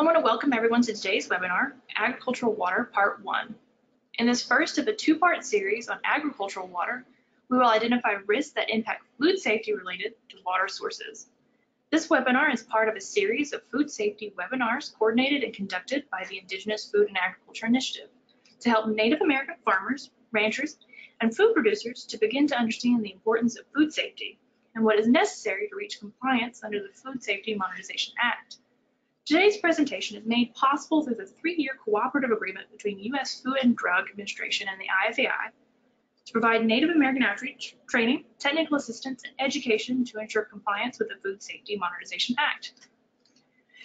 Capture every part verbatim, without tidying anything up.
I want to welcome everyone to today's webinar, Agricultural Water Part one. In this first of a two-part series on agricultural water, we will identify risks that impact food safety related to water sources. This webinar is part of a series of food safety webinars coordinated and conducted by the Indigenous Food and Agriculture Initiative to help Native American farmers, ranchers, and food producers to begin to understand the importance of food safety and what is necessary to reach compliance under the Food Safety Modernization Act. Today's presentation is made possible through the three-year cooperative agreement between U S Food and Drug Administration and the I F A I to provide Native American outreach, training, technical assistance, and education to ensure compliance with the Food Safety Modernization Act.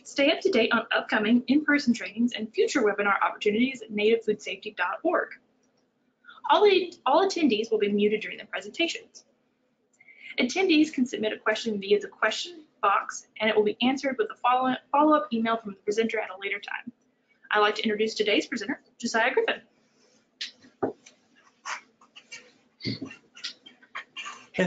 Stay up to date on upcoming in-person trainings and future webinar opportunities at native food safety dot org. All, all attendees will be muted during the presentations. Attendees can submit a question via the question box, and it will be answered with a follow-up follow-up email from the presenter at a later time. I'd like to introduce today's presenter, Josiah Griffin.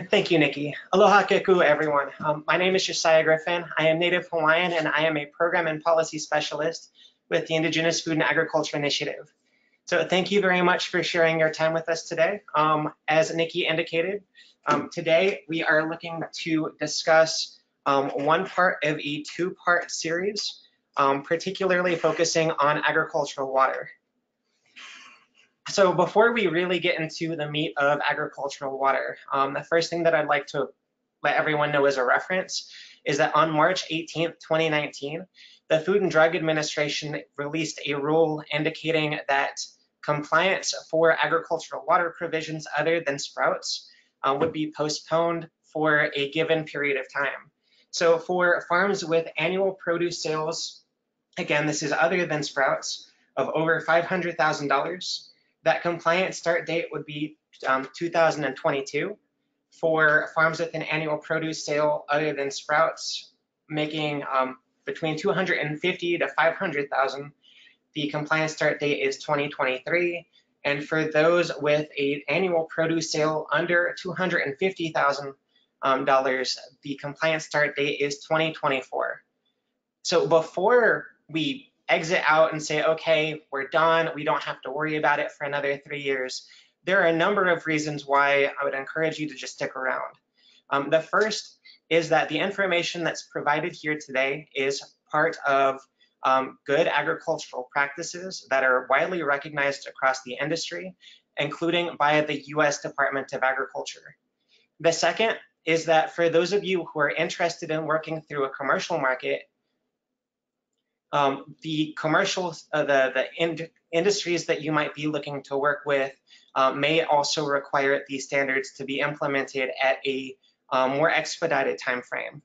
Thank you, Nikki. Aloha keku, everyone. Um, my name is Josiah Griffin. I am Native Hawaiian, and I am a program and policy specialist with the Indigenous Food and Agriculture Initiative. So thank you very much for sharing your time with us today. Um, as Nikki indicated, um, today we are looking to discuss Um, one part of a two-part series, um, particularly focusing on agricultural water. So before we really get into the meat of agricultural water, um, the first thing that I'd like to let everyone know as a reference is that on March eighteenth, twenty nineteen, the Food and Drug Administration released a rule indicating that compliance for agricultural water provisions other than sprouts uh, would be postponed for a given period of time. So for farms with annual produce sales, again, this is other than sprouts, of over five hundred thousand dollars, that compliance start date would be um, two thousand twenty-two. For farms with an annual produce sale other than sprouts, making um, between two hundred fifty thousand dollars to five hundred thousand dollars, the compliance start date is twenty twenty-three. And for those with an annual produce sale under two hundred fifty thousand dollars, Um, dollars, the compliance start date is twenty twenty-four. So before we exit out and say, okay, we're done, we don't have to worry about it for another three years, there are a number of reasons why I would encourage you to just stick around. Um, the first is that the information that's provided here today is part of um, good agricultural practices that are widely recognized across the industry, including by the U S Department of Agriculture. The second is that for those of you who are interested in working through a commercial market, um, the commercial, uh, the, the ind industries that you might be looking to work with uh, may also require these standards to be implemented at a um, more expedited time frame.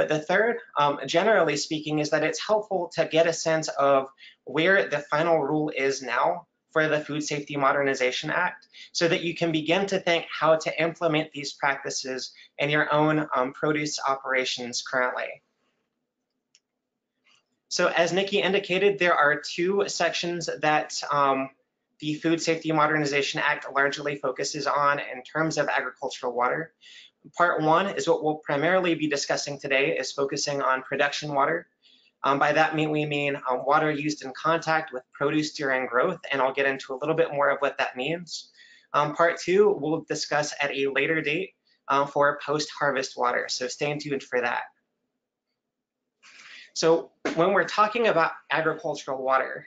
But the third, um, generally speaking, is that it's helpful to get a sense of where the final rule is now for the Food Safety Modernization Act, so that you can begin to think how to implement these practices in your own um, produce operations currently. So as Nikki indicated, there are two sections that um, the Food Safety Modernization Act largely focuses on in terms of agricultural water. Part one is what we'll primarily be discussing today, is focusing on production water. Um, by that mean we mean um, water used in contact with produce during growth, and I'll get into a little bit more of what that means. Um, part two, we'll discuss at a later date uh, for post-harvest water, so stay tuned for that. So when we're talking about agricultural water,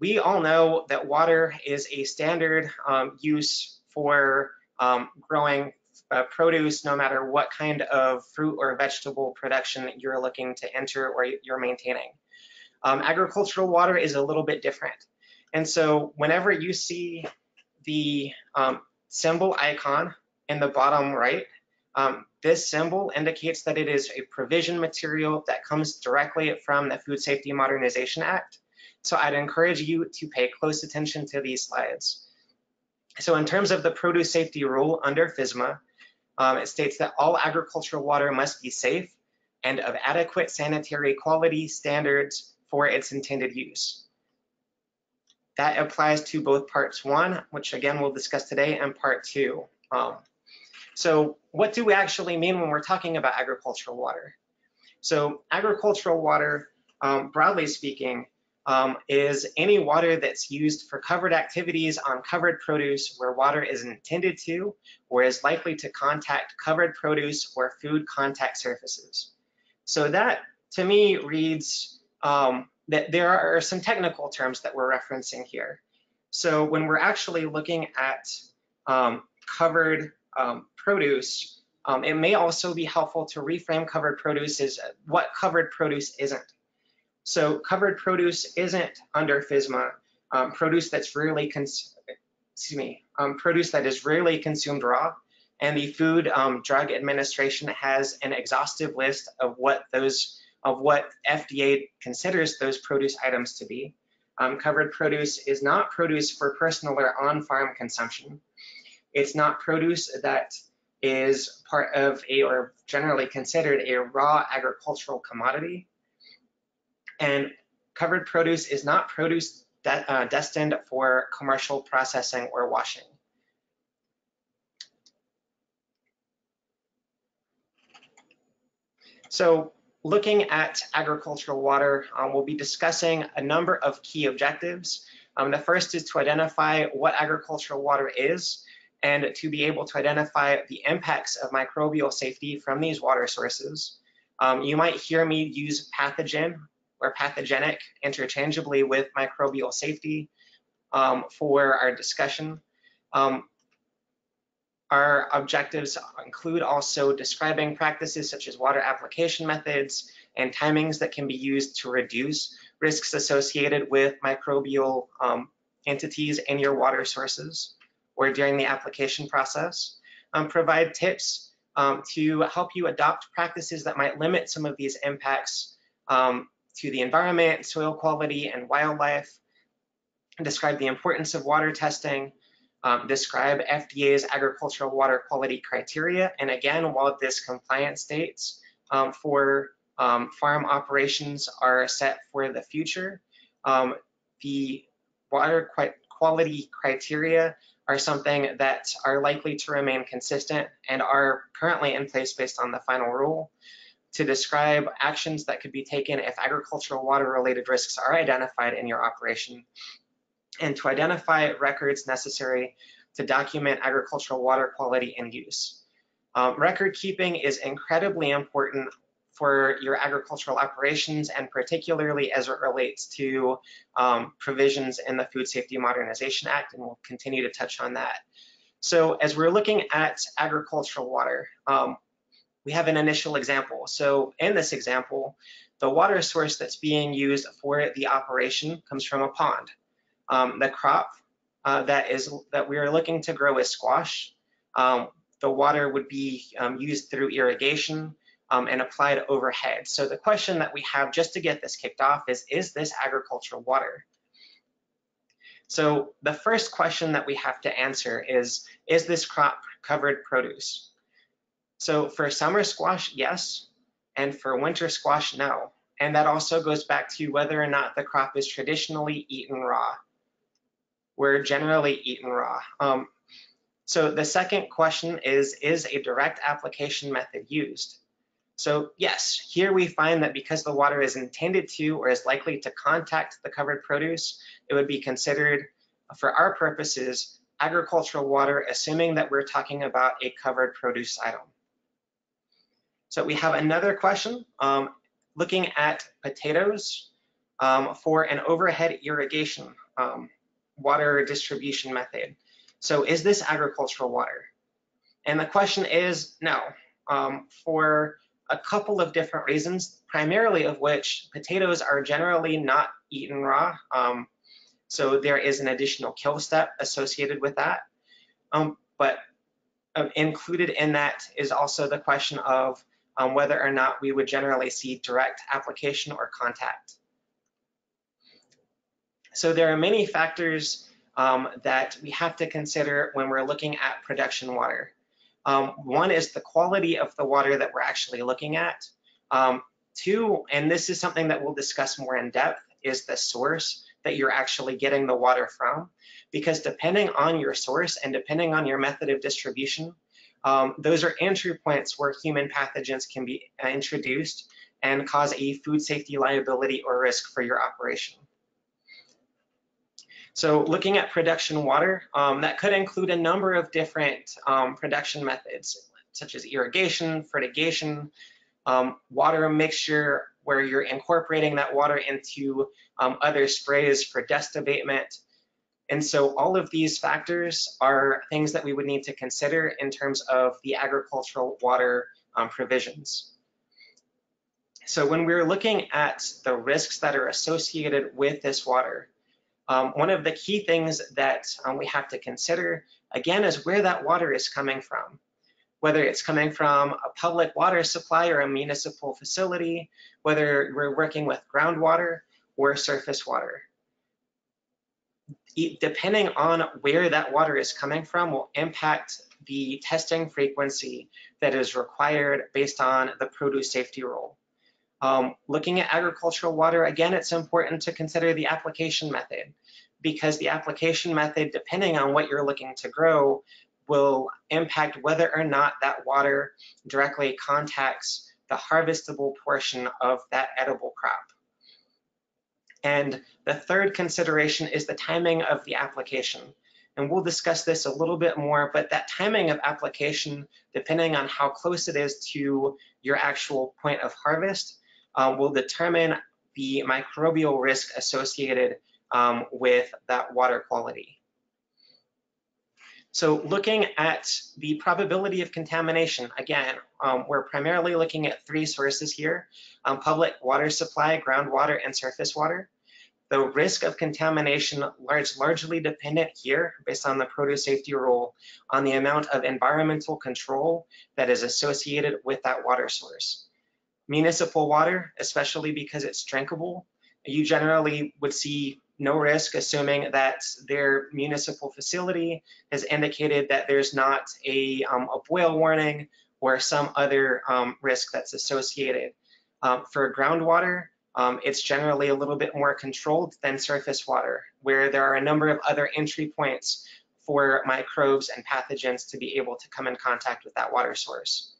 we all know that water is a standard um, use for um, growing Uh, produce, no matter what kind of fruit or vegetable production you're looking to enter or you're maintaining. Um, agricultural water is a little bit different. And so whenever you see the um, symbol icon in the bottom right, um, this symbol indicates that it is a provision material that comes directly from the Food Safety Modernization Act. So I'd encourage you to pay close attention to these slides. So in terms of the produce safety rule under FSMA, Um, it states that all agricultural water must be safe and of adequate sanitary quality standards for its intended use. That applies to both parts one, which again we'll discuss today, and part two. Um, So what do we actually mean when we're talking about agricultural water? So agricultural water, um, broadly speaking, um, is any water that's used for covered activities on covered produce where water is intended to or is likely to contact covered produce or food contact surfaces. So that, to me, reads um, that there are some technical terms that we're referencing here. So when we're actually looking at um, covered um, produce, um, it may also be helpful to reframe covered produce as what covered produce isn't. So covered produce isn't under FSMA um, produce that's rarely cons excuse me um, produce that is rarely consumed raw, and the Food um, Drug Administration has an exhaustive list of what those of what F D A considers those produce items to be. Um, covered produce is not produce for personal or on-farm consumption. It's not produce that is part of a or generally considered a raw agricultural commodity. And covered produce is not produce de- uh, destined for commercial processing or washing. So looking at agricultural water, um, we'll be discussing a number of key objectives. Um, the first is to identify what agricultural water is and to be able to identify the impacts of microbial safety from these water sources. Um, you might hear me use pathogen or pathogenic interchangeably with microbial safety um, for our discussion. Um, Our objectives include also describing practices such as water application methods and timings that can be used to reduce risks associated with microbial um, entities in your water sources or during the application process. Um, provide tips um, to help you adopt practices that might limit some of these impacts um, to the environment, soil quality, and wildlife. And describe the importance of water testing. Um, describe F D A's agricultural water quality criteria, and again, while this compliance dates um, for um, farm operations are set for the future, um, the water qu quality criteria are something that are likely to remain consistent and are currently in place based on the final rule. To describe actions that could be taken if agricultural water-related risks are identified in your operation, and to identify records necessary to document agricultural water quality and use. Um, record keeping is incredibly important for your agricultural operations, and particularly as it relates to um, provisions in the Food Safety Modernization Act, and we'll continue to touch on that. So as we're looking at agricultural water, um, we have an initial example. So in this example, the water source that's being used for the operation comes from a pond. Um, the crop uh, that is that we are looking to grow is squash. Um, the water would be um, used through irrigation um, and applied overhead. So the question that we have just to get this kicked off is, is this agricultural water? So the first question that we have to answer is, is this crop covered produce? So for summer squash, yes, and for winter squash, no. And that also goes back to whether or not the crop is traditionally eaten raw. We're generally eaten raw. Um, so the second question is, is a direct application method used? So yes, here we find that because the water is intended to or is likely to contact the covered produce, it would be considered, for our purposes, agricultural water, assuming that we're talking about a covered produce item. So we have another question, um, looking at potatoes um, for an overhead irrigation um, water distribution method. So is this agricultural water? And the question is no, um, for a couple of different reasons, primarily of which potatoes are generally not eaten raw. Um, so there is an additional kill step associated with that. Um, but uh, included in that is also the question of um, whether or not we would generally see direct application or contact. So there are many factors um, that we have to consider when we're looking at production water. Um, one is the quality of the water that we're actually looking at. Um, two, and this is something that we'll discuss more in depth, is the source that you're actually getting the water from. Because depending on your source and depending on your method of distribution, Um, those are entry points where human pathogens can be introduced and cause a food safety liability or risk for your operation. So looking at production water, um, that could include a number of different um, production methods, such as irrigation, fertigation, um, water mixture, where you're incorporating that water into um, other sprays for dust abatement. And so all of these factors are things that we would need to consider in terms of the agricultural water um, provisions. So when we're looking at the risks that are associated with this water, um, one of the key things that um, we have to consider, again, is where that water is coming from. Whether it's coming from a public water supply or a municipal facility, whether we're working with groundwater or surface water. Depending on where that water is coming from will impact the testing frequency that is required based on the produce safety rule. Um, looking at agricultural water, again, it's important to consider the application method, because the application method, depending on what you're looking to grow, will impact whether or not that water directly contacts the harvestable portion of that edible crop. And the third consideration is the timing of the application. And we'll discuss this a little bit more, but that timing of application, depending on how close it is to your actual point of harvest, uh, will determine the microbial risk associated um, with that water quality. So looking at the probability of contamination, again, um, we're primarily looking at three sources here, um, public water supply, groundwater, and surface water. The risk of contamination large, largely dependent here, based on the produce safety rule, on the amount of environmental control that is associated with that water source. Municipal water, especially because it's drinkable, you generally would see no risk, assuming that their municipal facility has indicated that there's not a, um, a boil warning or some other um, risk that's associated. Um, for groundwater, um, it's generally a little bit more controlled than surface water, where there are a number of other entry points for microbes and pathogens to be able to come in contact with that water source.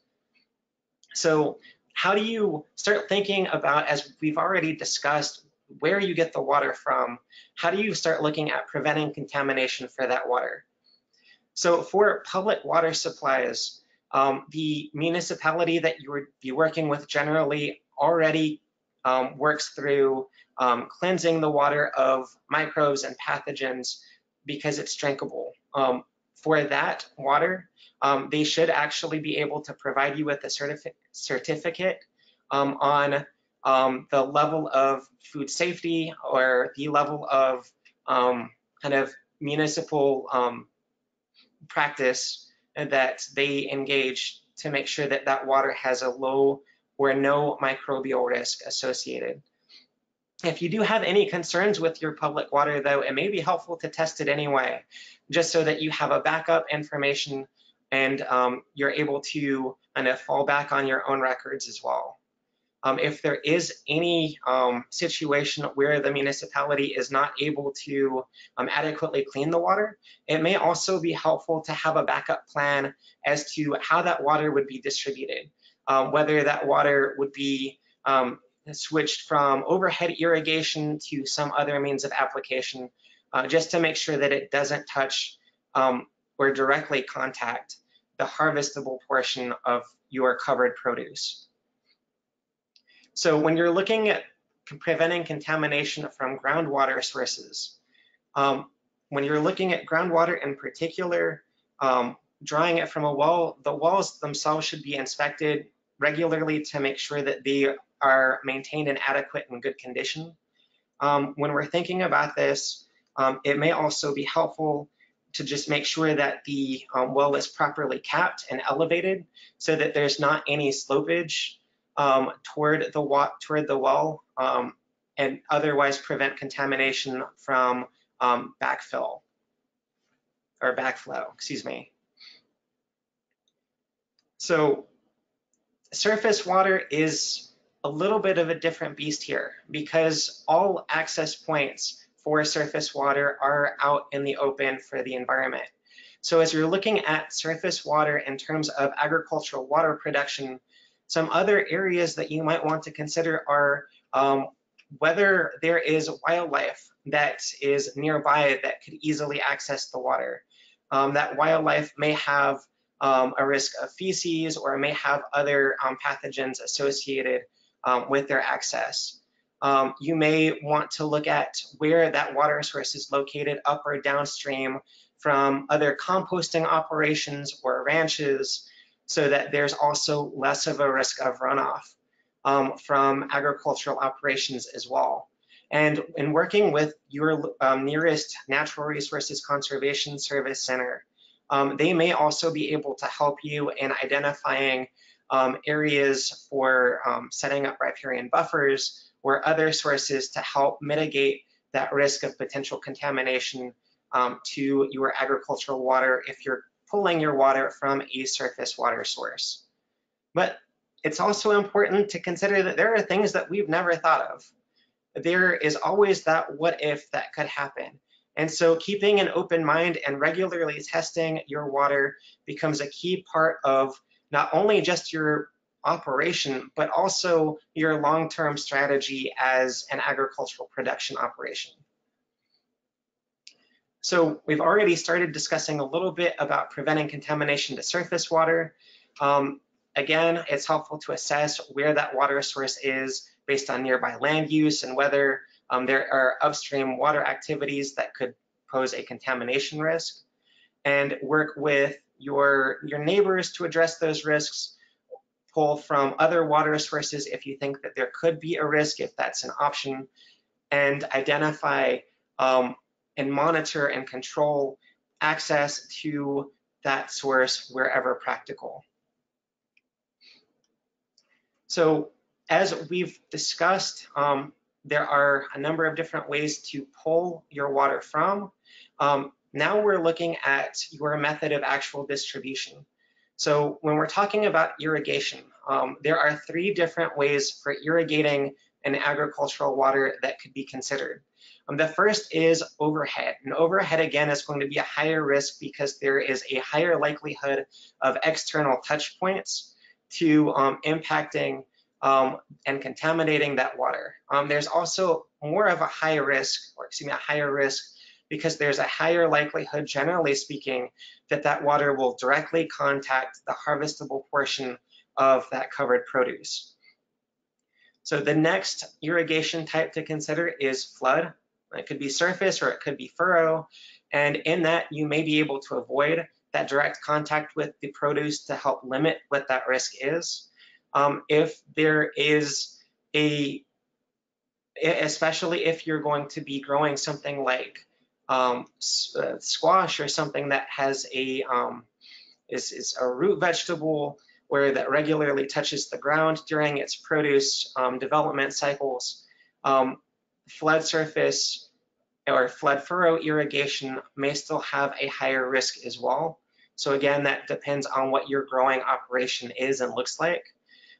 So how do you start thinking about, as we've already discussed, where you get the water from? How do you start looking at preventing contamination for that water? So for public water supplies, um, the municipality that you would be working with generally already um, works through um, cleansing the water of microbes and pathogens because it's drinkable. Um, for that water, um, they should actually be able to provide you with a certifi- certificate um, on Um, the level of food safety or the level of um, kind of municipal um, practice that they engage to make sure that that water has a low or no microbial risk associated. If you do have any concerns with your public water, though, it may be helpful to test it anyway, just so that you have a backup information and um, you're able to kind of fall back on your own records as well. Um, if there is any um, situation where the municipality is not able to um, adequately clean the water, it may also be helpful to have a backup plan as to how that water would be distributed, um, whether that water would be um, switched from overhead irrigation to some other means of application, uh, just to make sure that it doesn't touch um, or directly contact the harvestable portion of your covered produce. So when you're looking at preventing contamination from groundwater sources, um, when you're looking at groundwater in particular, um, drawing it from a well, the wells themselves should be inspected regularly to make sure that they are maintained in adequate and good condition. Um, when we're thinking about this, um, it may also be helpful to just make sure that the um, well is properly capped and elevated so that there's not any slopage Um, toward the wa toward the well, um, and otherwise prevent contamination from um, backfill or backflow, excuse me. So surface water is a little bit of a different beast here, because all access points for surface water are out in the open for the environment. So as you're looking at surface water in terms of agricultural water production, some other areas that you might want to consider are um, whether there is wildlife that is nearby that could easily access the water. Um, that wildlife may have um, a risk of feces or may have other um, pathogens associated um, with their access. Um, you may want to look at where that water source is located up or downstream from other composting operations or ranches, so that there's also less of a risk of runoff um, from agricultural operations as well. And in working with your um, nearest Natural Resources Conservation Service Center, um, they may also be able to help you in identifying um, areas for um, setting up riparian buffers or other sources to help mitigate that risk of potential contamination um, to your agricultural water if you're pulling your water from a surface water source. But it's also important to consider that there are things that we've never thought of. There is always that what if that could happen. And so keeping an open mind and regularly testing your water becomes a key part of not only just your operation, but also your long-term strategy as an agricultural production operation. So we've already started discussing a little bit about preventing contamination to surface water. Um, again, it's helpful to assess where that water source is based on nearby land use and whether um, there are upstream water activities that could pose a contamination risk, and work with your, your neighbors to address those risks, pull from other water sources if you think that there could be a risk, if that's an option, and identify um, and monitor and control access to that source wherever practical. So, as we've discussed, um, there are a number of different ways to pull your water from. Um, now we're looking at your method of actual distribution. So when we're talking about irrigation, um, there are three different ways for irrigating an agricultural water that could be considered. Um, the first is overhead. And overhead, again, is going to be a higher risk because there is a higher likelihood of external touch points to um, impacting Um, and contaminating that water. Um, there's also more of a high risk, or excuse me, a higher risk because there's a higher likelihood, generally speaking, that that water will directly contact the harvestable portion of that covered produce. So the next irrigation type to consider is flood. It could be surface or it could be furrow. And in that, you may be able to avoid that direct contact with the produce to help limit what that risk is. Um, if there is a, especially if you're going to be growing something like um, uh, squash or something that has a, um, is, is a root vegetable where that regularly touches the ground during its produce um, development cycles, um, flood surface or flood furrow irrigation may still have a higher risk as well. So again, that depends on what your growing operation is and looks like.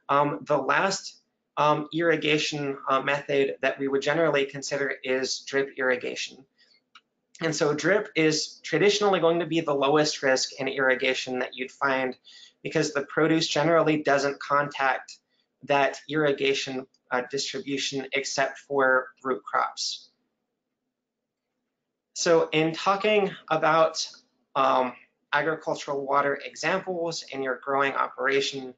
Um, the last um, irrigation uh, method that we would generally consider is drip irrigation. And so drip is traditionally going to be the lowest risk in irrigation that you'd find because the produce generally doesn't contact that irrigation uh, distribution except for root crops. So in talking about um, agricultural water examples in your growing operation,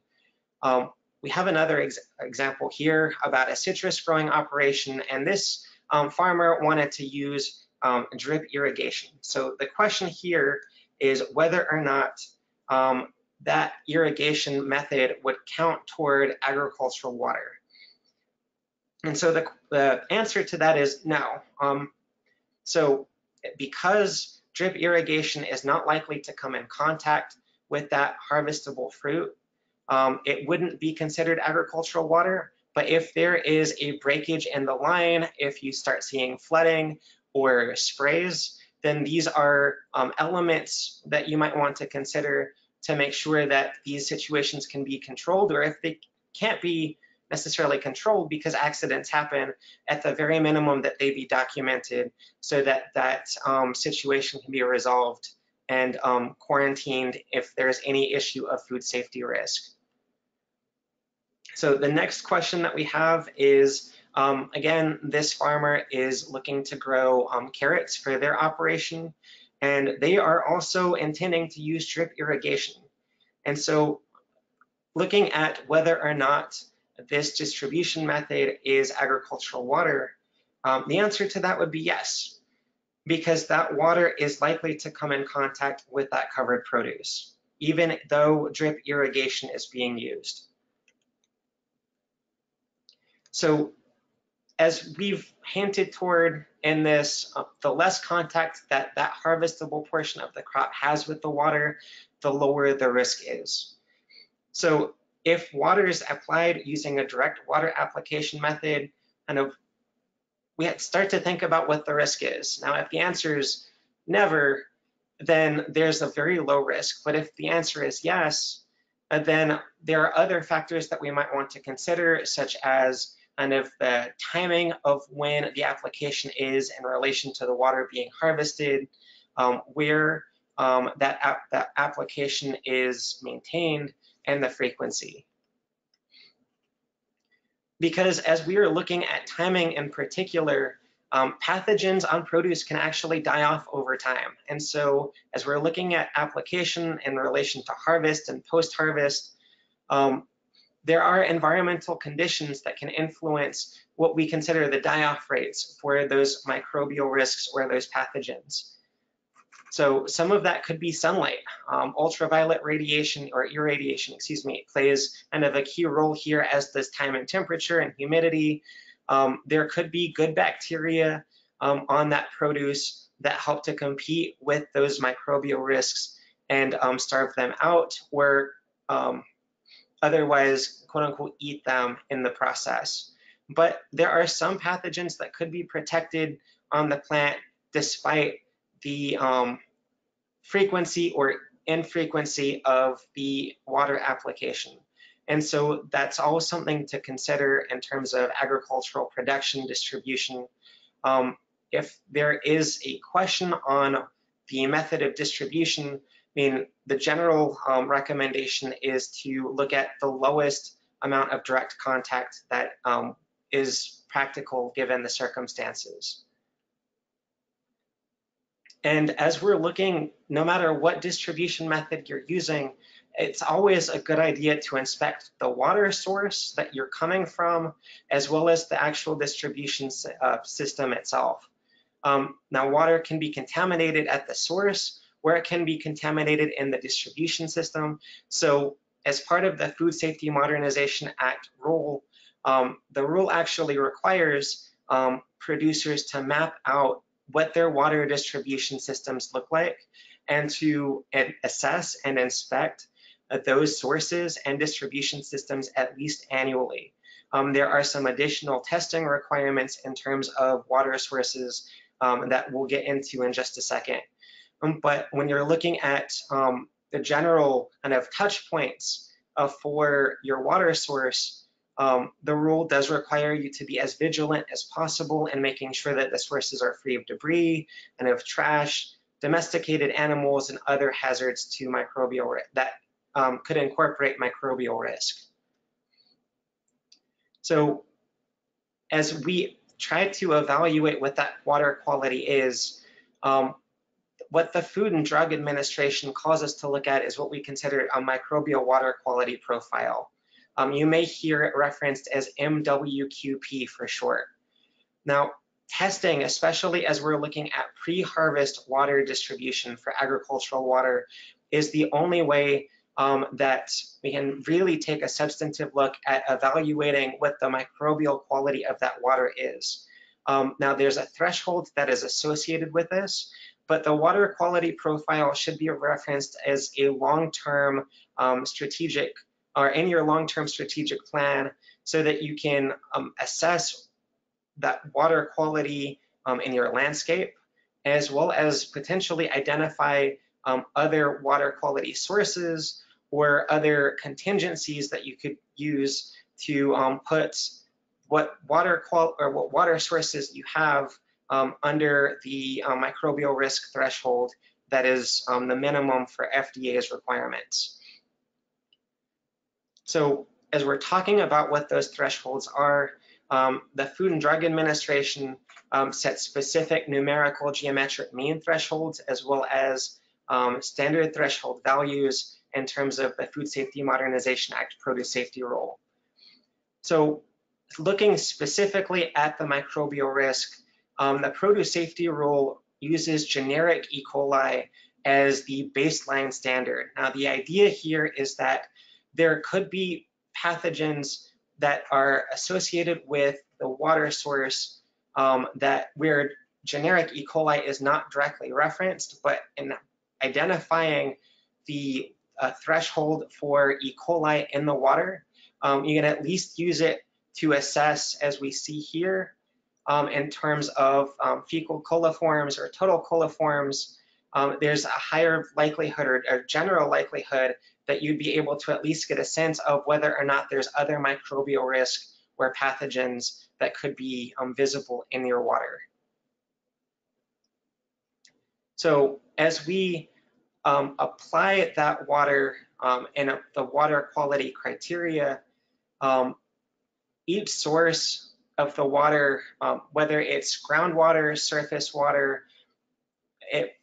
um, we have another ex example here about a citrus growing operation, and this um, farmer wanted to use um, drip irrigation. So the question here is whether or not um, that irrigation method would count toward agricultural water. And so the, the answer to that is no. Um, so because drip irrigation is not likely to come in contact with that harvestable fruit, Um, it wouldn't be considered agricultural water, but if there is a breakage in the line, if you start seeing flooding or sprays, then these are um, elements that you might want to consider to make sure that these situations can be controlled, or if they can't be necessarily controlled because accidents happen, at the very minimum that they be documented so that that um, situation can be resolved and um, quarantined if there's any issue of food safety risk. So the next question that we have is, um, again, this farmer is looking to grow um, carrots for their operation, and they are also intending to use drip irrigation. And so looking at whether or not this distribution method is agricultural water, um, the answer to that would be yes, because that water is likely to come in contact with that covered produce, even though drip irrigation is being used. So as we've hinted toward in this, uh, the less contact that that harvestable portion of the crop has with the water, the lower the risk is. So if water is applied using a direct water application method, kind of we have to start to think about what the risk is. Now, if the answer is never, then there's a very low risk. But if the answer is yes, then there are other factors that we might want to consider, such as kind of the timing of when the application is in relation to the water being harvested, um, where um, that, ap that application is maintained, and the frequency. Because as we are looking at timing in particular, um, pathogens on produce can actually die off over time. And so as we're looking at application in relation to harvest and post-harvest, um, there are environmental conditions that can influence what we consider the die-off rates for those microbial risks or those pathogens. So some of that could be sunlight. Um, ultraviolet radiation or irradiation, excuse me, plays kind of a key role here, as does time and temperature and humidity. Um, there could be good bacteria um, on that produce that help to compete with those microbial risks and um, starve them out, or um, otherwise, quote unquote, eat them in the process. But there are some pathogens that could be protected on the plant despite the um, frequency or infrequency of the water application. And so that's always something to consider in terms of agricultural production distribution. Um, if there is a question on the method of distribution, I mean, the general um, recommendation is to look at the lowest amount of direct contact that um, is practical given the circumstances. And as we're looking, no matter what distribution method you're using, it's always a good idea to inspect the water source that you're coming from, as well as the actual distribution uh, system itself. Um, now, water can be contaminated at the source, where it can be contaminated in the distribution system. So as part of the Food Safety Modernization Act rule, um, the rule actually requires um, producers to map out what their water distribution systems look like, and to assess and inspect those sources and distribution systems at least annually. Um, there are some additional testing requirements in terms of water sources um, that we'll get into in just a second. Um, but when you're looking at um, the general kind of touch points uh, for your water source, Um, the rule does require you to be as vigilant as possible in making sure that the sources are free of debris and of trash, domesticated animals, and other hazards to microbial risk that um, could incorporate microbial risk. So as we try to evaluate what that water quality is, um, what the Food and Drug Administration calls us to look at is what we consider a microbial water quality profile. Um, you may hear it referenced as M W Q P for short. Now, testing, especially as we're looking at pre-harvest water distribution for agricultural water, is the only way um, that we can really take a substantive look at evaluating what the microbial quality of that water is. Um, now, there's a threshold that is associated with this, but the water quality profile should be referenced as a long-term um, strategic or in your long-term strategic plan, so that you can um, assess that water quality um, in your landscape, as well as potentially identify um, other water quality sources or other contingencies that you could use to um, put what water qual or what water sources you have um, under the uh, microbial risk threshold that is um, the minimum for F D A's requirements. So as we're talking about what those thresholds are, um, the Food and Drug Administration um, sets specific numerical geometric mean thresholds, as well as um, standard threshold values in terms of the Food Safety Modernization Act produce safety rule. So looking specifically at the microbial risk, um, the produce safety rule uses generic E. coli as the baseline standard. Now, the idea here is that there could be pathogens that are associated with the water source um, that where generic E. coli is not directly referenced, but in identifying the uh, threshold for E. coli in the water, um, you can at least use it to assess, as we see here, Um, in terms of um, fecal coliforms or total coliforms, um, there's a higher likelihood or, or general likelihood that you'd be able to at least get a sense of whether or not there's other microbial risk or pathogens that could be um, visible in your water. So as we um, apply that water um, and uh, the water quality criteria, um, each source of the water, um, whether it's groundwater, surface water, it,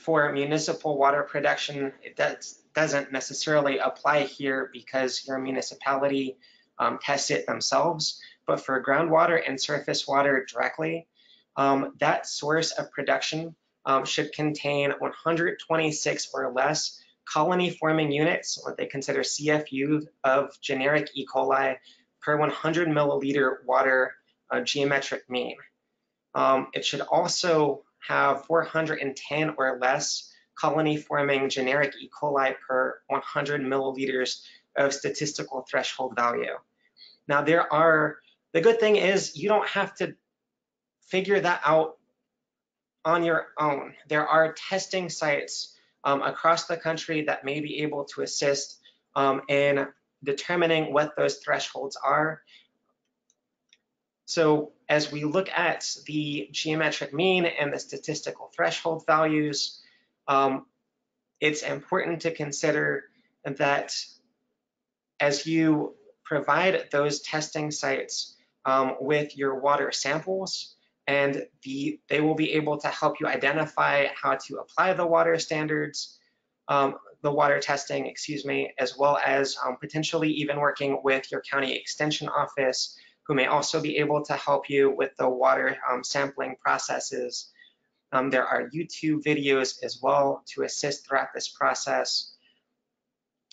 for municipal water production, it does, doesn't necessarily apply here because your municipality um, tests it themselves, but for groundwater and surface water directly, um, that source of production um, should contain one hundred twenty-six or less colony forming units, what they consider C F U, of generic E. coli per one hundred milliliter water uh, geometric mean. Um, it should also have four hundred ten or less colony-forming generic E. coli per one hundred milliliters of statistical threshold value. Now there are, the good thing is you don't have to figure that out on your own. There are testing sites um, across the country that may be able to assist um, in determining what those thresholds are. So as we look at the geometric mean and the statistical threshold values, um, it's important to consider that as you provide those testing sites um, with your water samples, and the, they will be able to help you identify how to apply the water standards, um, the water testing, excuse me, as well as um, potentially even working with your county extension office, who may also be able to help you with the water um, sampling processes. Um, there are YouTube videos as well to assist throughout this process.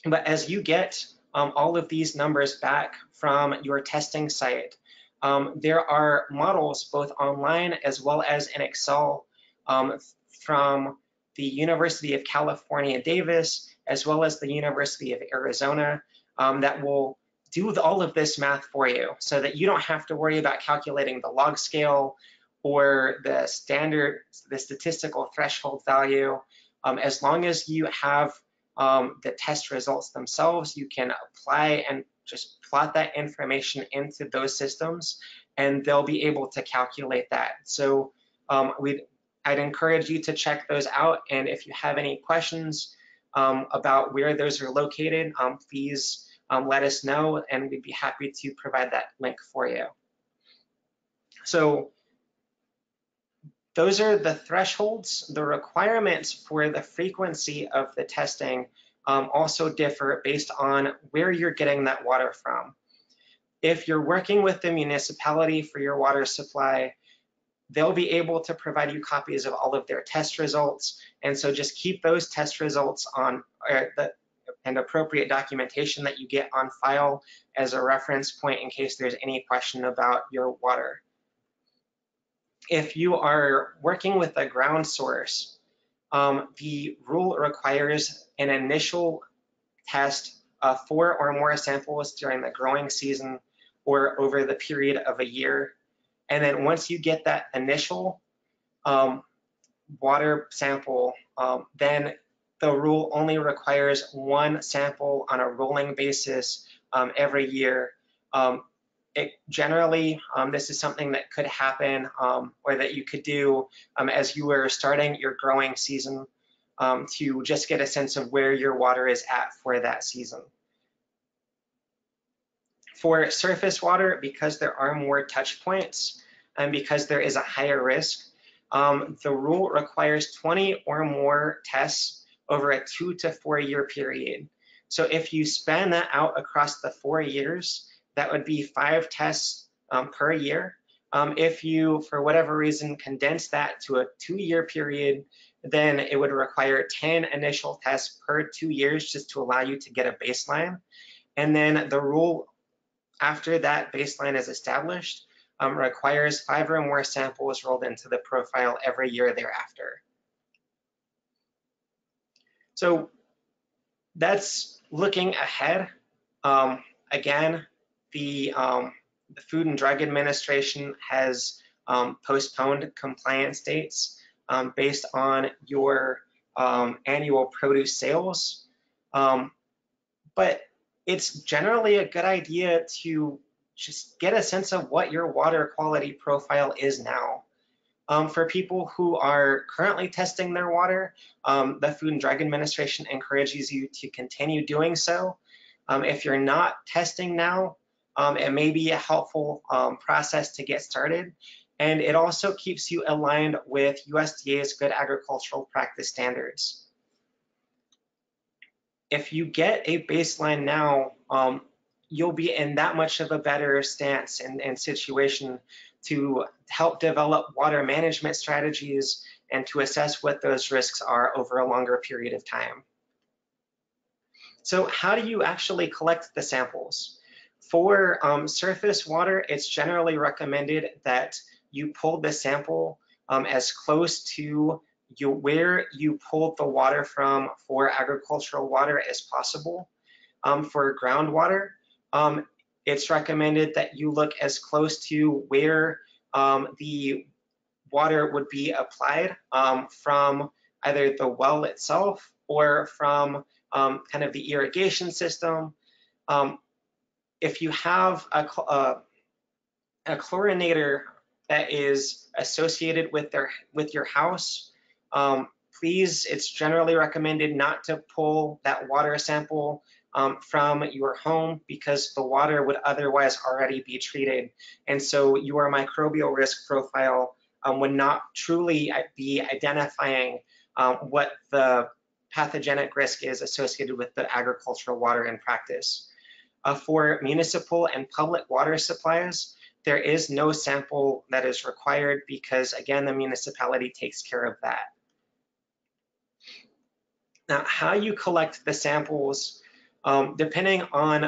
But as you get um, all of these numbers back from your testing site, um, there are models both online as well as in Excel um, from the University of California, Davis, as well as the University of Arizona, um, that will do all of this math for you so that you don't have to worry about calculating the log scale or the standard, the statistical threshold value. Um, as long as you have um, the test results themselves, you can apply and just plot that information into those systems, and they'll be able to calculate that. So um, we've I'd encourage you to check those out, and if you have any questions um, about where those are located, um, please um, let us know, and we'd be happy to provide that link for you. So those are the thresholds. The requirements for the frequency of the testing um, also differ based on where you're getting that water from. If you're working with the municipality for your water supply, they'll be able to provide you copies of all of their test results. And so just keep those test results on or the, and appropriate documentation that you get on file as a reference point in case there's any question about your water. If you are working with a ground source, um, the rule requires an initial test of four or more samples during the growing season or over the period of a year. And then once you get that initial um, water sample, um, then the rule only requires one sample on a rolling basis um, every year um, it generally, um, this is something that could happen um, or that you could do um, as you were starting your growing season um, to just get a sense of where your water is at for that season. For surface water, because there are more touch points and because there is a higher risk, um, the rule requires twenty or more tests over a two to four year period. So if you span that out across the four years, that would be five tests um, per year. Um, if you, for whatever reason, condense that to a two-year period, then it would require ten initial tests per two years just to allow you to get a baseline. And then the rule after that baseline is established um, requires five or more samples rolled into the profile every year thereafter. So that's looking ahead. Um, again, The, um, the Food and Drug Administration has um, postponed compliance dates um, based on your um, annual produce sales. Um, but it's generally a good idea to just get a sense of what your water quality profile is now. Um, for people who are currently testing their water, um, the Food and Drug Administration encourages you to continue doing so. Um, if you're not testing now, Um, it may be a helpful um, process to get started, and it also keeps you aligned with U S D A's Good Agricultural Practice Standards. If you get a baseline now, um, you'll be in that much of a better stance and, and situation to help develop water management strategies and to assess what those risks are over a longer period of time. So how do you actually collect the samples? For um, surface water, it's generally recommended that you pull the sample um, as close to you, where you pulled the water from for agricultural water as possible. Um, for groundwater, um, it's recommended that you look as close to where um, the water would be applied um, from either the well itself or from um, kind of the irrigation system. Um, If you have a, a, a chlorinator that is associated with, their, with your house, um, please, it's generally recommended not to pull that water sample um, from your home because the water would otherwise already be treated. And so your microbial risk profile um, would not truly be identifying um, what the pathogenic risk is associated with the agricultural water in practice. Uh, for municipal and public water supplies, there is no sample that is required because, again, the municipality takes care of that. Now, how you collect the samples, um, depending on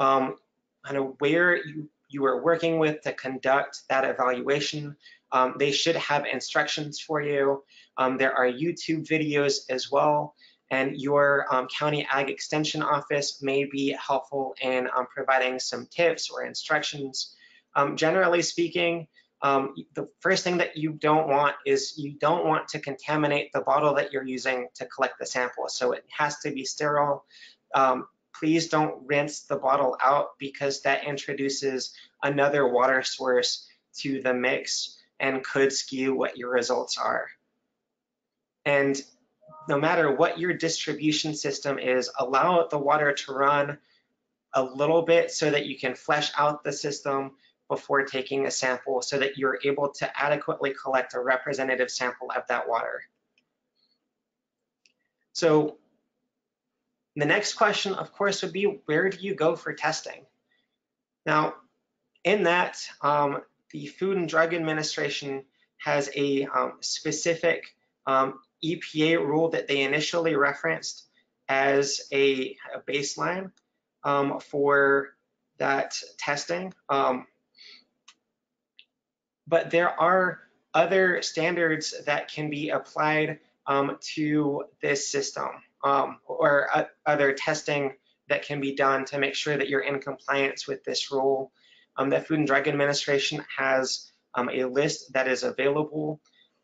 um, kind of where you, you are working with to conduct that evaluation, um, they should have instructions for you. Um, there are YouTube videos as well. And your um, county ag extension office may be helpful in um, providing some tips or instructions. Um, generally speaking, um, the first thing that you don't want is you don't want to contaminate the bottle that you're using to collect the sample. So it has to be sterile. Um, please don't rinse the bottle out because that introduces another water source to the mix and could skew what your results are. And no matter what your distribution system is, allow the water to run a little bit so that you can flesh out the system before taking a sample so that you're able to adequately collect a representative sample of that water. So the next question, of course, would be where do you go for testing? Now, in that, um, the Food and Drug Administration has a um, specific um, E P A rule that they initially referenced as a, a baseline um, for that testing. Um, but there are other standards that can be applied um, to this system um, or uh, other testing that can be done to make sure that you're in compliance with this rule. Um, the Food and Drug Administration has um, a list that is available.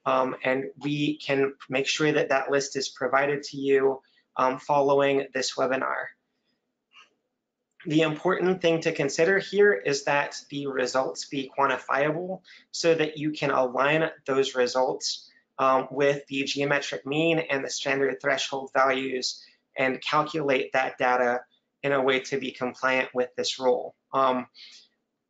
Um, and we can make sure that that list is provided to you um, following this webinar. The important thing to consider here is that the results be quantifiable so that you can align those results um, with the geometric mean and the standard threshold values and calculate that data in a way to be compliant with this rule. Um,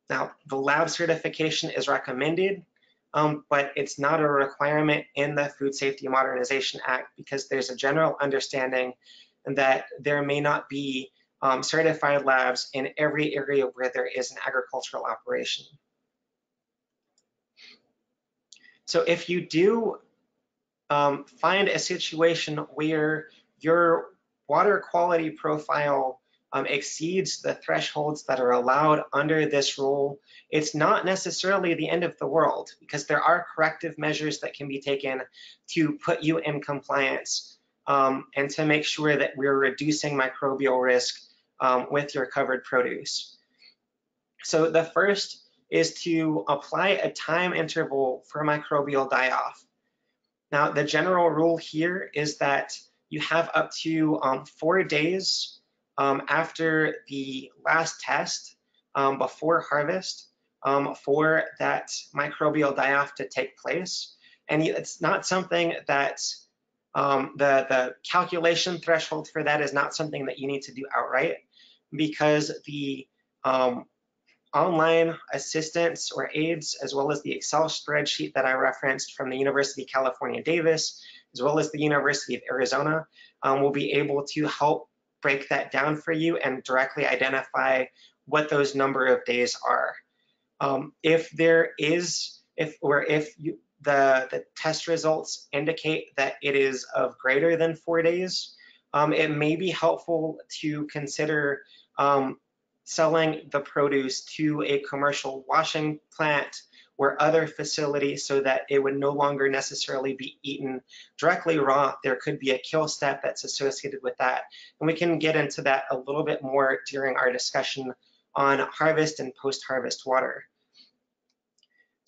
now, the lab certification is recommended, um, but it's not a requirement in the Food Safety Modernization Act because there's a general understanding that there may not be Um, certified labs in every area where there is an agricultural operation. So if you do um, find a situation where your water quality profile um, exceeds the thresholds that are allowed under this rule, it's not necessarily the end of the world because there are corrective measures that can be taken to put you in compliance Um, and to make sure that we're reducing microbial risk um, with your covered produce. So the first is to apply a time interval for microbial die-off. Now, the general rule here is that you have up to um, four days um, after the last test, um, before harvest, um, for that microbial die-off to take place. And it's not something that's Um, the, the calculation threshold for that is not something that you need to do outright because the um, online assistance or aids, as well as the Excel spreadsheet that I referenced from the University of California, Davis, as well as the University of Arizona, um, will be able to help break that down for you and directly identify what those number of days are. Um, if there is, if or if you, The, the test results indicate that it is of greater than four days, um, it may be helpful to consider um, selling the produce to a commercial washing plant or other facility so that it would no longer necessarily be eaten directly raw. There could be a kill step that's associated with that. And we can get into that a little bit more during our discussion on harvest and post-harvest water.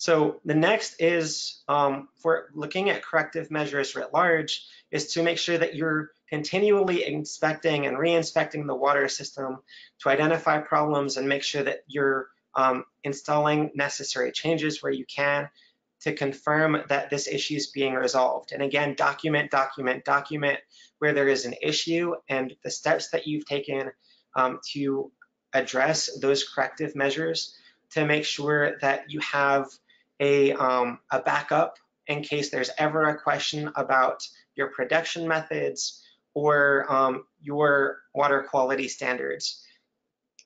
So the next is, um, for looking at corrective measures writ large, is to make sure that you're continually inspecting and re-inspecting the water system to identify problems and make sure that you're um, installing necessary changes where you can to confirm that this issue is being resolved. And again, document, document, document where there is an issue and the steps that you've taken um, to address those corrective measures to make sure that you have A, um, a backup in case there's ever a question about your production methods or um, your water quality standards.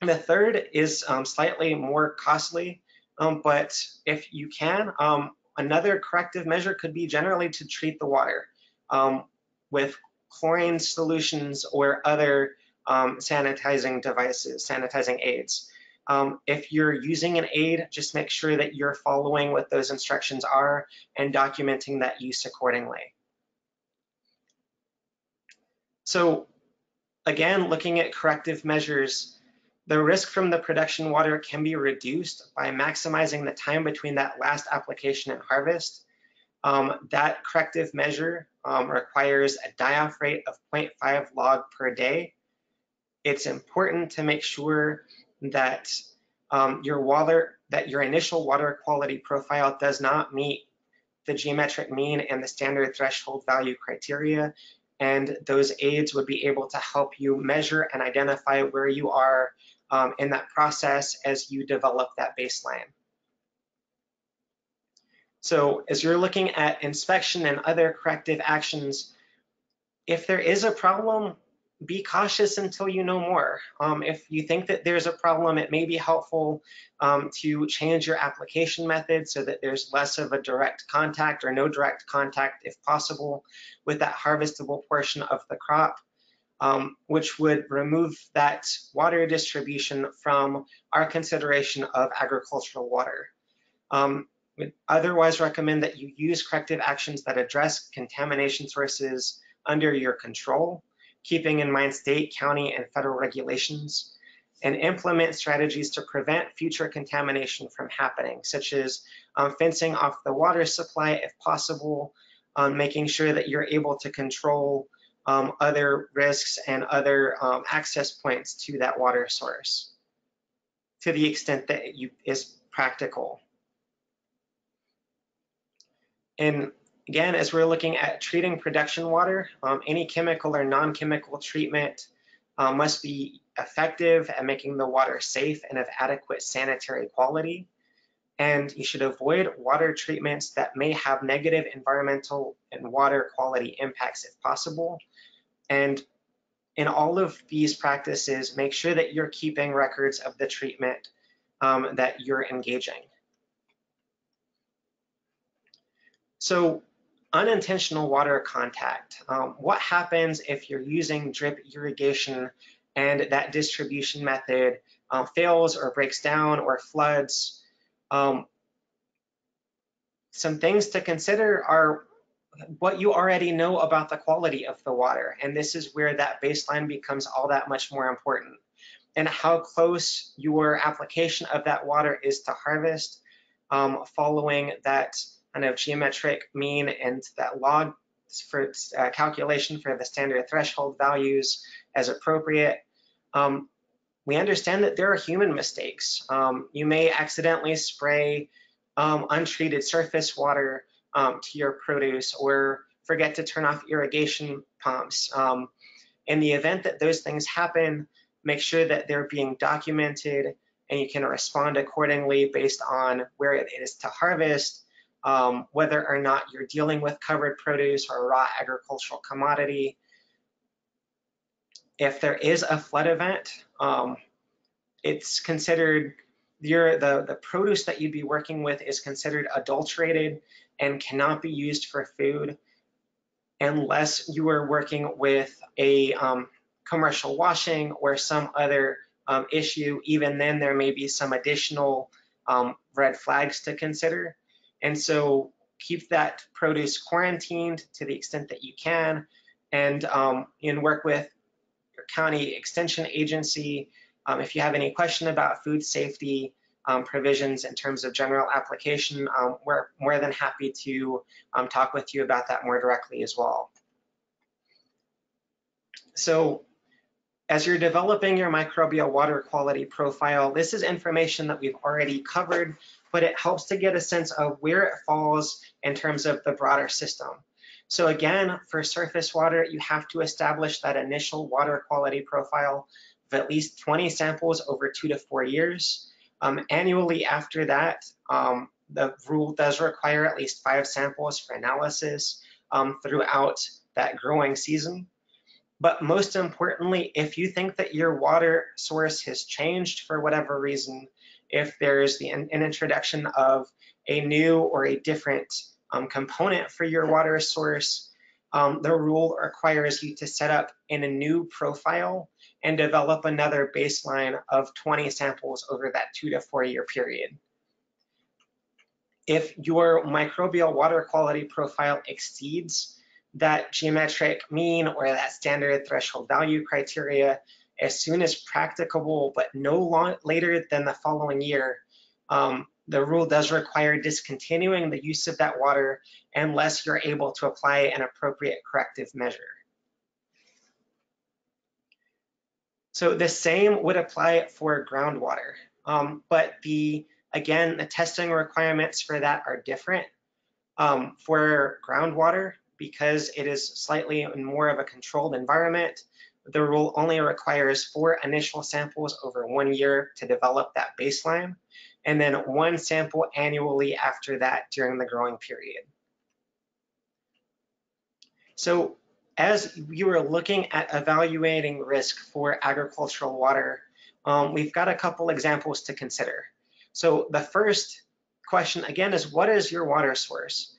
And the third is um, slightly more costly, um, but if you can, um, another corrective measure could be generally to treat the water um, with chlorine solutions or other um, sanitizing devices, sanitizing aids. Um, if you're using an aid, just make sure that you're following what those instructions are and documenting that use accordingly. So again, looking at corrective measures, the risk from the production water can be reduced by maximizing the time between that last application and harvest. Um, that corrective measure um, requires a die-off rate of zero point five log per day. It's important to make sure that um, your water, that your initial water quality profile does not meet the geometric mean and the standard threshold value criteria, and those aids would be able to help you measure and identify where you are um, in that process as you develop that baseline. So as you're looking at inspection and other corrective actions, if there is a problem, be cautious until you know more. Um, if you think that there's a problem, it may be helpful um, to change your application method so that there's less of a direct contact or no direct contact, if possible, with that harvestable portion of the crop, um, which would remove that water distribution from our consideration of agricultural water. Um, we'd otherwise recommend that you use corrective actions that address contamination sources under your control, keeping in mind state, county, and federal regulations, and implement strategies to prevent future contamination from happening, such as um, fencing off the water supply if possible, um, making sure that you're able to control um, other risks and other um, access points to that water source. to the extent that you is practical. And again, as we're looking at treating production water, um, any chemical or non-chemical treatment uh, must be effective at making the water safe and of adequate sanitary quality. And you should avoid water treatments that may have negative environmental and water quality impacts if possible. And in all of these practices, make sure that you're keeping records of the treatment um, that you're engaging. So unintentional water contact. Um, what happens if you're using drip irrigation and that distribution method um, fails or breaks down or floods? Um, some things to consider are what you already know about the quality of the water, and this is where that baseline becomes all that much more important, and how close your application of that water is to harvest, um, following that kind of geometric mean and that log for uh, calculation for the standard threshold values as appropriate. Um, we understand that there are human mistakes. Um, you may accidentally spray um, untreated surface water Um, to your produce, or forget to turn off irrigation pumps. Um, in the event that those things happen, make sure that they're being documented and you can respond accordingly based on where it is to harvest, um, whether or not you're dealing with covered produce or raw agricultural commodity. If there is a flood event, um, it's considered your, the, the produce that you'd be working with is considered adulterated and cannot be used for food unless you are working with a um, commercial washing or some other um, issue. Even then, there may be some additional um, red flags to consider. And so keep that produce quarantined to the extent that you can, and, um, and work with your county extension agency. Um, if you have any question about food safety Um, provisions in terms of general application, um, we're more than happy to um, talk with you about that more directly as well. So as you're developing your microbial water quality profile, this is information that we've already covered, but it helps to get a sense of where it falls in terms of the broader system. So again, for surface water, you have to establish that initial water quality profile of at least twenty samples over two to four years. Um, annually after that, um, the rule does require at least five samples for analysis um, throughout that growing season. But most importantly, if you think that your water source has changed for whatever reason, if there's the, an introduction of a new or a different um, component for your water source, um, the rule requires you to set up in a new profile and develop another baseline of twenty samples over that two to four year period. If your microbial water quality profile exceeds that geometric mean or that standard threshold value criteria, as soon as practicable, but no later than the following year, um, the rule does require discontinuing the use of that water unless you're able to apply an appropriate corrective measure. So the same would apply for groundwater, um, but the, again, the testing requirements for that are different um, for groundwater because it is slightly more of a controlled environment. The rule only requires four initial samples over one year to develop that baseline, and then one sample annually after that during the growing period. So as you are looking at evaluating risk for agricultural water, um, we've got a couple examples to consider. So the first question, again, is what is your water source?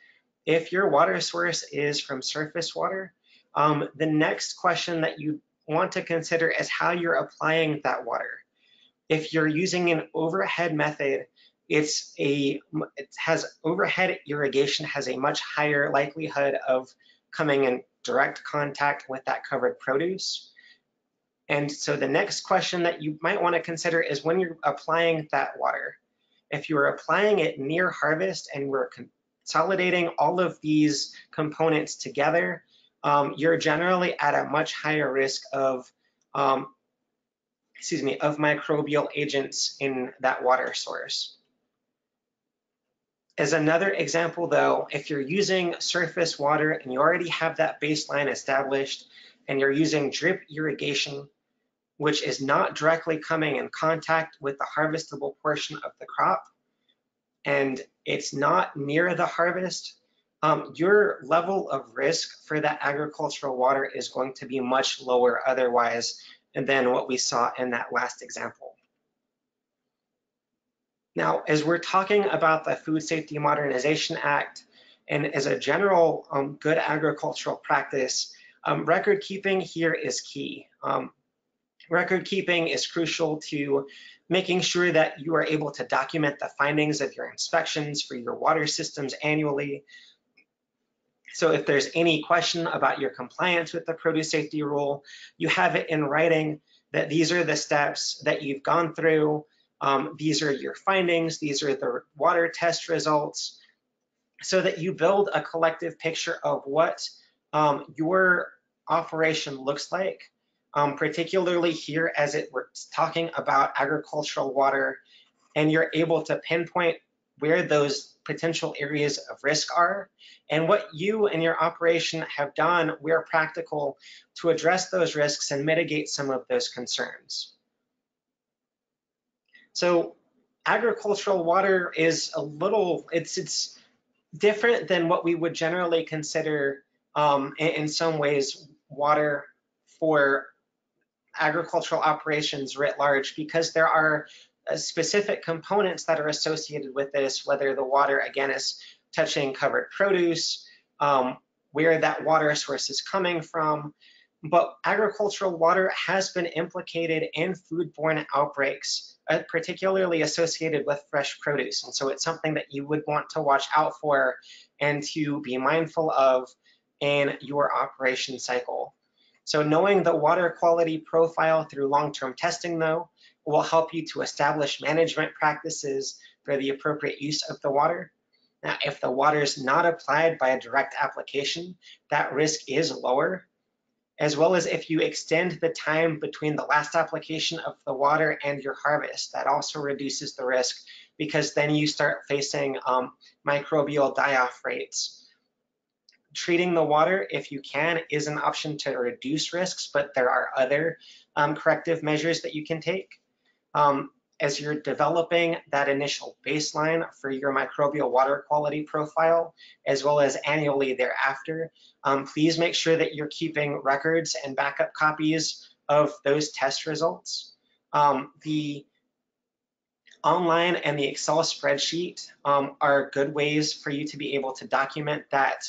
If your water source is from surface water, um, the next question that you want to consider is how you're applying that water. If you're using an overhead method, it's a, it has overhead irrigation has a much higher likelihood of coming in direct contact with that covered produce. And so the next question that you might want to consider is when you're applying that water. If you are applying it near harvest and we're consolidating all of these components together, um, you're generally at a much higher risk of um, excuse me, of microbial agents in that water source. As another example though, if you're using surface water and you already have that baseline established and you're using drip irrigation, which is not directly coming in contact with the harvestable portion of the crop, and it's not near the harvest, um, your level of risk for that agricultural water is going to be much lower otherwise than what we saw in that last example. Now, as we're talking about the Food Safety Modernization Act, and as a general um, good agricultural practice, um, record keeping here is key. Um, Record keeping is crucial to making sure that you are able to document the findings of your inspections for your water systems annually. So if there's any question about your compliance with the produce safety rule, you have it in writing that these are the steps that you've gone through. Um, these are your findings. These are the water test results, so that you build a collective picture of what um, your operation looks like. Um, particularly here as it we're talking about agricultural water, and you're able to pinpoint where those potential areas of risk are and what you and your operation have done where practical to address those risks and mitigate some of those concerns. So agricultural water is a little, it's, it's different than what we would generally consider um, in, in some ways water for agricultural operations writ large, because there are specific components that are associated with this, whether the water again is touching covered produce, um, where that water source is coming from. But agricultural water has been implicated in foodborne outbreaks, uh, particularly associated with fresh produce. And so it's something that you would want to watch out for and to be mindful of in your operation cycle. So knowing the water quality profile through long-term testing, though, will help you to establish management practices for the appropriate use of the water. Now, if the water is not applied by a direct application, that risk is lower, as well as if you extend the time between the last application of the water and your harvest. That also reduces the risk, because then you start facing um, microbial die-off rates. Treating the water, if you can, is an option to reduce risks, but there are other um, corrective measures that you can take. Um, as you're developing that initial baseline for your microbial water quality profile, as well as annually thereafter, um, please make sure that you're keeping records and backup copies of those test results. Um, the online and the Excel spreadsheet um, are good ways for you to be able to document that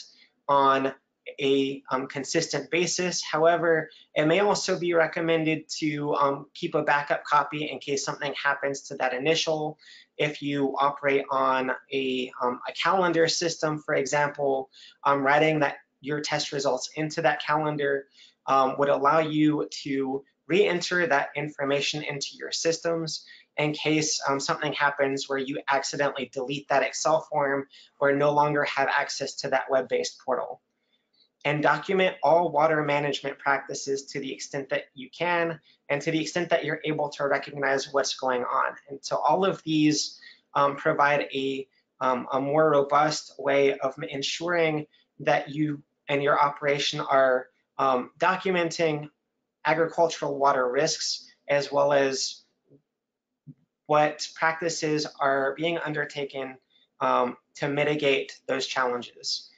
on a um, consistent basis. However, it may also be recommended to um, keep a backup copy in case something happens to that initial. If you operate on a, um, a calendar system, for example, um, writing that your test results into that calendar um, would allow you to re-enter that information into your systems in case um, something happens where you accidentally delete that Excel form or no longer have access to that web-based portal. And document all water management practices to the extent that you can and to the extent that you're able to recognize what's going on. And so all of these um, provide a, um, a more robust way of ensuring that you and your operation are um, documenting agricultural water risks, as well as what practices are being undertaken um, to mitigate those challenges.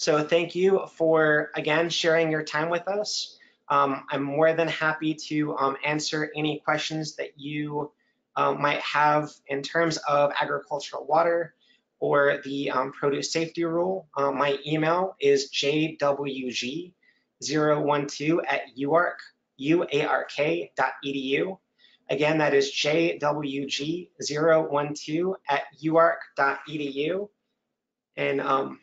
So thank you for, again, sharing your time with us. Um, I'm more than happy to um, answer any questions that you uh, might have in terms of agricultural water or the um, produce safety rule. Uh, my email is j w g zero one two at u ark dot e d u. Again, that is j w g zero one two at u ark dot e d u. And um,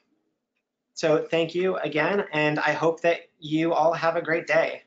so thank you again, and I hope that you all have a great day.